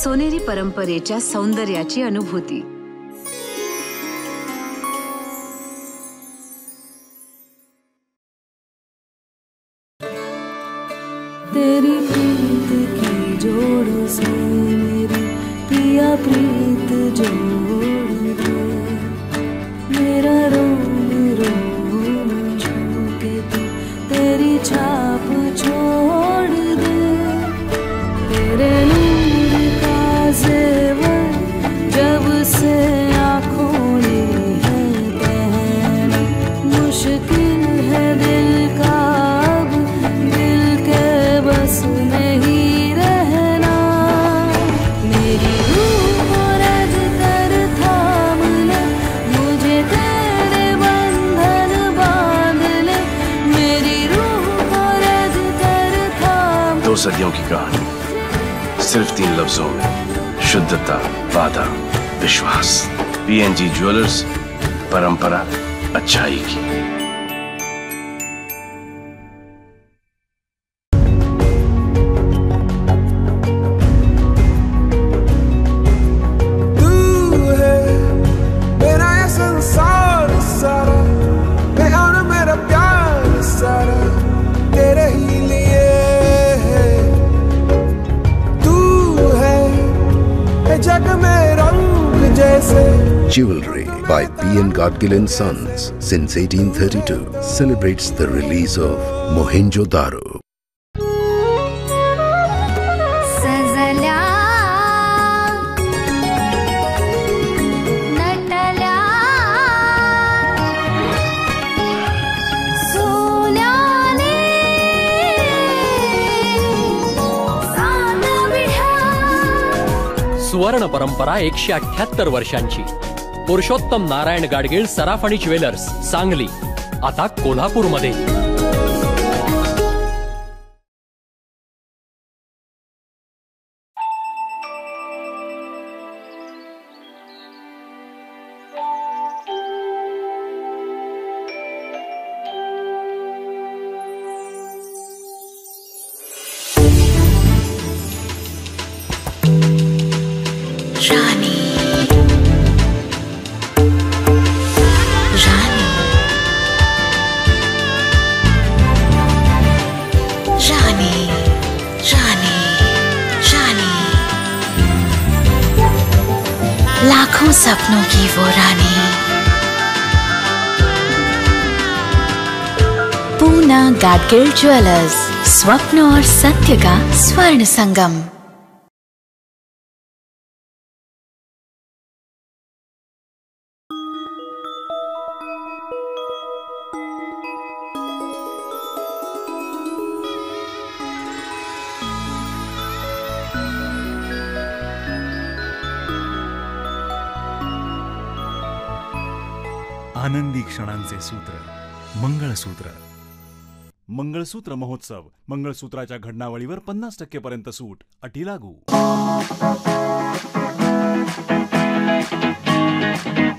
सोनेरी परंपरेच्या सौंदर्याची अनुभूती। तेरी प्रीत की जोड़ से मेरी पिया प्रीत जोड़ दे, मेरा रोम रोम छूके तू तेरी छाप छोड़ दे। तेरे नूर का जेवर जब से आँखों ने है पहना, मुश्किल है दिल का सदियों की कहानी सिर्फ 3 लफ्जों में, शुद्धता, वादा, विश्वास। PNG ज्वेलर्स, परंपरा अच्छाई की। Jewelry by P N Gadgil and Sons since 1832 celebrates the release of Mohenjo Daro. सुवर्ण परंपरा 178 वर्षांची। पुरुषोत्तम नारायण गाडगीळ सराफणी ज्वेलर्स, सांगली, आता कोल्हापूरमध्ये। लाखों सपनों की वो रानी, पूना गाडगिल ज्वेलर्स, स्वप्न और सत्य का स्वर्ण संगम। आनंदी क्षणांचे सूत्र, मंगळसूत्र। मंगळसूत्र महोत्सव, मंगळसूत्राच्या घडणावळीवर 50% पर्यंत सूट, अटी लागू।